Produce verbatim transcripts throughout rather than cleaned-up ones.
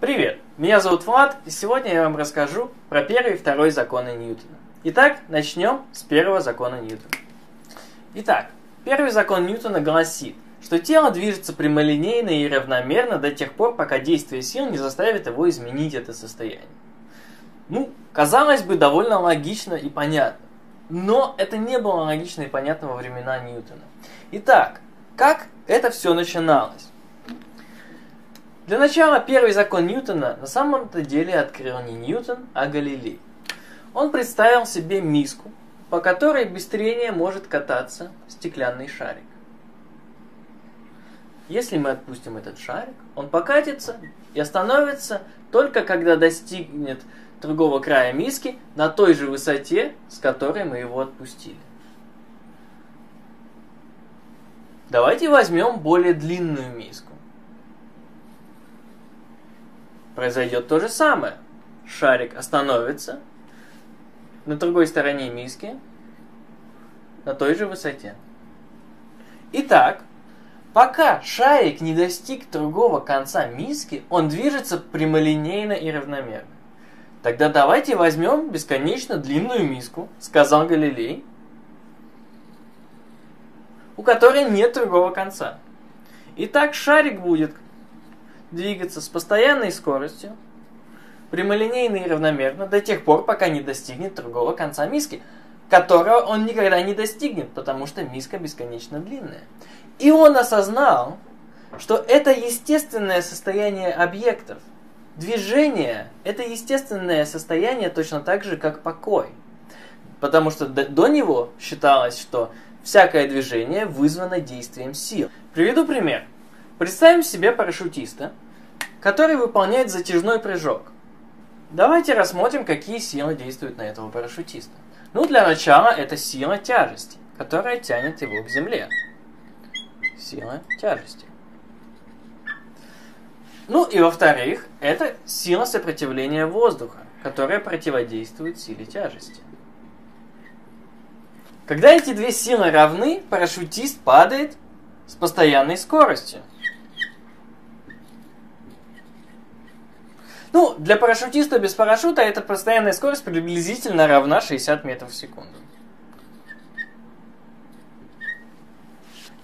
Привет, меня зовут Влад, и сегодня я вам расскажу про первый и второй законы Ньютона. Итак, начнем с первого закона Ньютона. Итак, первый закон Ньютона гласит, что тело движется прямолинейно и равномерно до тех пор, пока действие сил не заставит его изменить это состояние. Ну, казалось бы, довольно логично и понятно. Но это не было логично и понятно во времена Ньютона. Итак, как это все начиналось? Для начала первый закон Ньютона на самом-то деле открыл не Ньютон, а Галилей. Он представил себе миску, по которой без трения может кататься стеклянный шарик. Если мы отпустим этот шарик, он покатится и остановится только когда достигнет другого края миски на той же высоте, с которой мы его отпустили. Давайте возьмем более длинную миску. Произойдет то же самое. Шарик остановится на другой стороне миски на той же высоте. Итак, пока шарик не достиг другого конца миски, он движется прямолинейно и равномерно. «Тогда давайте возьмем бесконечно длинную миску», — сказал Галилей, у которой нет другого конца. Итак, шарик будет двигаться с постоянной скоростью, прямолинейно и равномерно, до тех пор, пока не достигнет другого конца миски, которого он никогда не достигнет, потому что миска бесконечно длинная. И он осознал, что это естественное состояние объектов. Движение – это естественное состояние точно так же, как покой. Потому что до, до него считалось, что всякое движение вызвано действием сил. Приведу пример. Представим себе парашютиста, который выполняет затяжной прыжок. Давайте рассмотрим, какие силы действуют на этого парашютиста. Ну, для начала это сила тяжести, которая тянет его к земле. Сила тяжести. Ну и во-вторых, это сила сопротивления воздуха, которая противодействует силе тяжести. Когда эти две силы равны, парашютист падает с постоянной скоростью. Ну, для парашютиста без парашюта эта постоянная скорость приблизительно равна шестьдесят метров в секунду.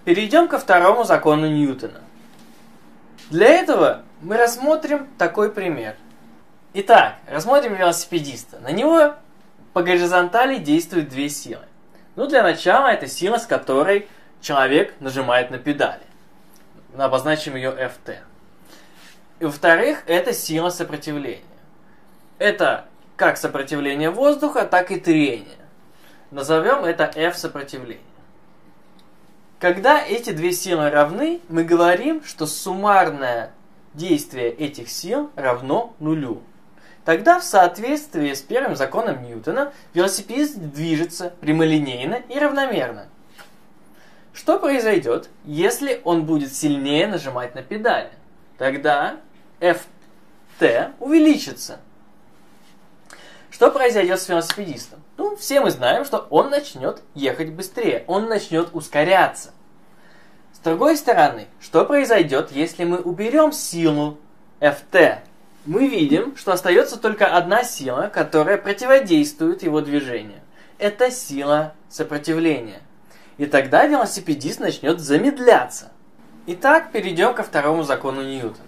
Перейдем ко второму закону Ньютона. Для этого мы рассмотрим такой пример. Итак, рассмотрим велосипедиста. На него по горизонтали действуют две силы. Ну, для начала это сила, с которой человек нажимает на педали. Обозначим ее эф тэ. И во-вторых, это сила сопротивления. Это как сопротивление воздуха, так и трение. Назовем это эф сопротивление. Когда эти две силы равны, мы говорим, что суммарное действие этих сил равно нулю. Тогда в соответствии с первым законом Ньютона велосипедист движется прямолинейно и равномерно. Что произойдет, если он будет сильнее нажимать на педали? Тогда эф тэ увеличится. Что произойдет с велосипедистом? Ну, все мы знаем, что он начнет ехать быстрее, он начнет ускоряться. С другой стороны, что произойдет, если мы уберем силу эф тэ? Мы видим, что остается только одна сила, которая противодействует его движению. Это сила сопротивления. И тогда велосипедист начнет замедляться. Итак, перейдем ко второму закону Ньютона.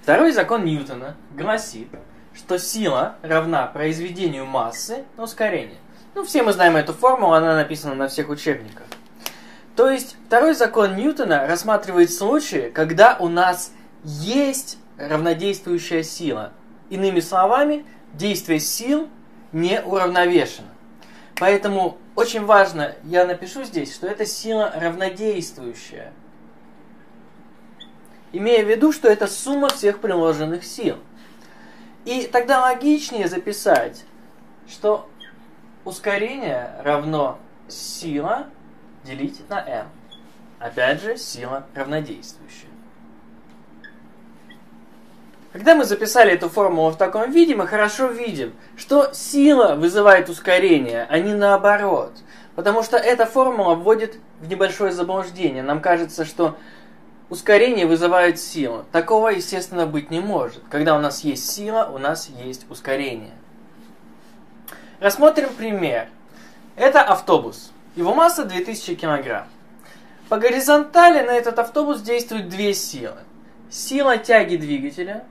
Второй закон Ньютона гласит, что сила равна произведению массы на ускорение. Ну, все мы знаем эту формулу, она написана на всех учебниках. То есть, второй закон Ньютона рассматривает случаи, когда у нас есть равнодействующая сила. Иными словами, действие сил не уравновешено. Поэтому очень важно, я напишу здесь, что это сила равнодействующая. Имея в виду, что это сумма всех приложенных сил. И тогда логичнее записать, что ускорение равно сила делить на m. Опять же, сила равнодействующая. Когда мы записали эту формулу в таком виде, мы хорошо видим, что сила вызывает ускорение, а не наоборот. Потому что эта формула вводит в небольшое заблуждение. Нам кажется, что Ускорение вызывает силу. Такого, естественно, быть не может. Когда у нас есть сила, у нас есть ускорение. Рассмотрим пример. Это автобус. Его масса две тысячи килограмм. По горизонтали на этот автобус действуют две силы. Сила тяги двигателя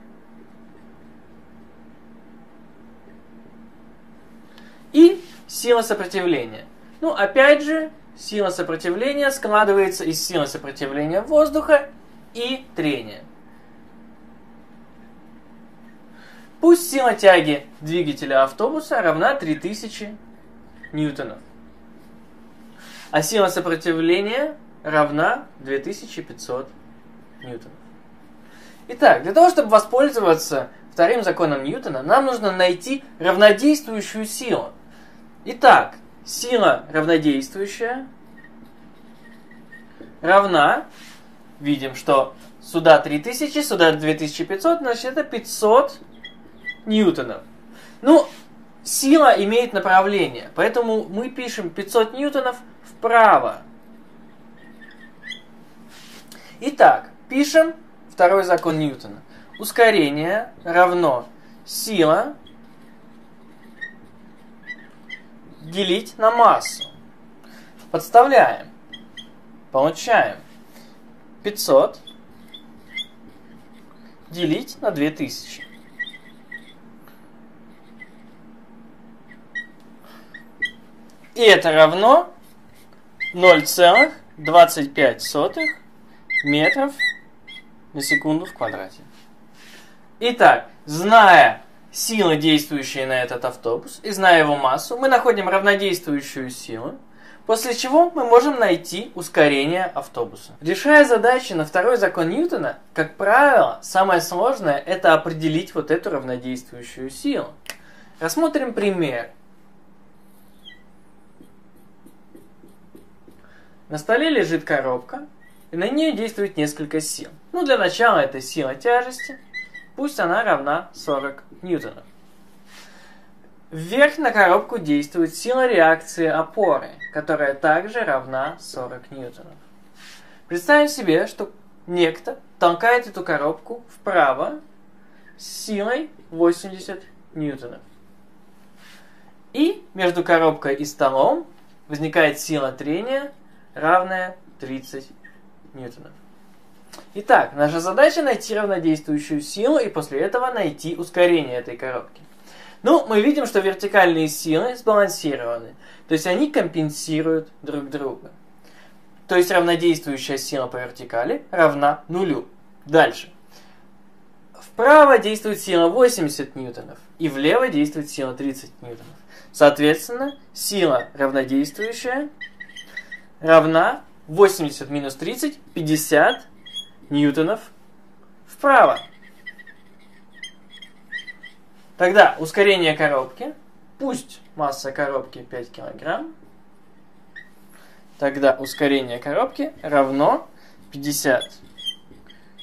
и сила сопротивления. Ну, опять же, сила сопротивления складывается из силы сопротивления воздуха и трения. Пусть сила тяги двигателя автобуса равна три тысячи ньютонов. А сила сопротивления равна две тысячи пятьсот ньютонов. Итак, для того, чтобы воспользоваться вторым законом Ньютона, нам нужно найти равнодействующую силу. Итак, сила равнодействующая равна, видим, что сюда три тысячи, сюда две тысячи пятьсот, значит это пятьсот ньютонов. Ну, сила имеет направление, поэтому мы пишем пятьсот ньютонов вправо. Итак, пишем второй закон Ньютона. Ускорение равно сила делить на массу. Подставляем. Получаем пятьсот делить на две тысячи. И это равно ноль целых двадцать пять сотых метров на секунду в квадрате. Итак, зная силы, действующие на этот автобус, и зная его массу, мы находим равнодействующую силу, после чего мы можем найти ускорение автобуса. Решая задачи на второй закон Ньютона, как правило, самое сложное – это определить вот эту равнодействующую силу. Рассмотрим пример. На столе лежит коробка, и на нее действует несколько сил. Ну, для начала это сила тяжести. Пусть она равна сорок ньютонов. Вверх на коробку действует сила реакции опоры, которая также равна сорок ньютонов. Представим себе, что некто толкает эту коробку вправо с силой восемьдесят ньютонов. И между коробкой и столом возникает сила трения, равная тридцать ньютонов. Итак, наша задача найти равнодействующую силу и после этого найти ускорение этой коробки. Ну, мы видим, что вертикальные силы сбалансированы, то есть они компенсируют друг друга. То есть равнодействующая сила по вертикали равна нулю. Дальше. Вправо действует сила восемьдесят ньютонов и влево действует сила тридцать ньютонов. Соответственно, сила равнодействующая равна восемьдесят минус тридцать, пятьдесят ньютонов вправо. Тогда ускорение коробки, пусть масса коробки пять килограмм, тогда ускорение коробки равно пятьдесят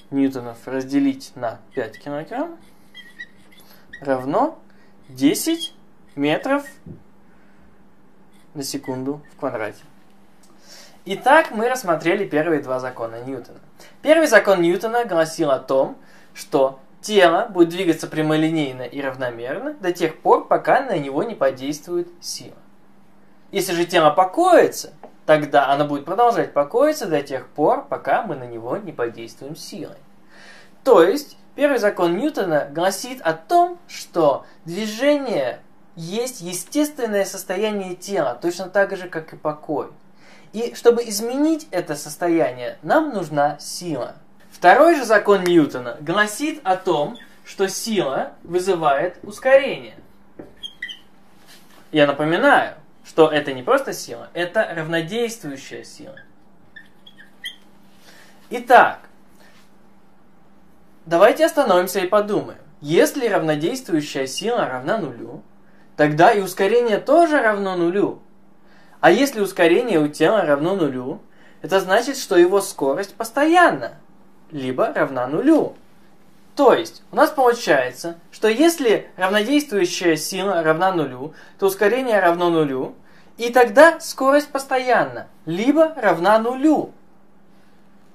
ньютонов разделить на пять килограмм равно десять метров на секунду в квадрате. Итак, мы рассмотрели первые два закона Ньютона. Первый закон Ньютона гласил о том, что тело будет двигаться прямолинейно и равномерно до тех пор, пока на него не подействует сила. Если же тело покоится, тогда оно будет продолжать покоиться до тех пор, пока мы на него не подействуем силой. То есть, первый закон Ньютона гласит о том, что движение есть естественное состояние тела, точно так же, как и покой. И чтобы изменить это состояние, нам нужна сила. Второй же закон Ньютона гласит о том, что сила вызывает ускорение. Я напоминаю, что это не просто сила, это равнодействующая сила. Итак, давайте остановимся и подумаем. Если равнодействующая сила равна нулю, тогда и ускорение тоже равно нулю. А если ускорение у тела равно нулю, это значит, что его скорость постоянна, либо равна нулю. То есть, у нас получается, что если равнодействующая сила равна нулю, то ускорение равно нулю, и тогда скорость постоянна, либо равна нулю.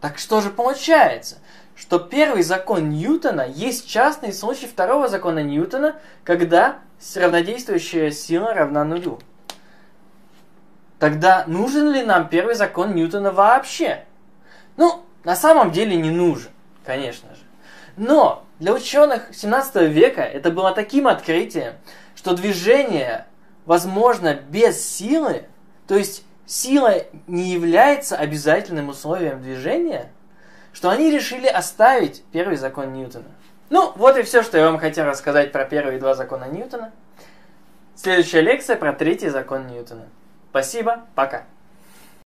Так что же получается, что первый закон Ньютона есть частный случай второго закона Ньютона, когда равнодействующая сила равна нулю. Тогда нужен ли нам первый закон Ньютона вообще? Ну, на самом деле не нужен, конечно же. Но для ученых семнадцатого века это было таким открытием, что движение возможно без силы, то есть сила не является обязательным условием движения, что они решили оставить первый закон Ньютона. Ну, вот и все, что я вам хотел рассказать про первые два закона Ньютона. Следующая лекция про третий закон Ньютона. Спасибо, пока.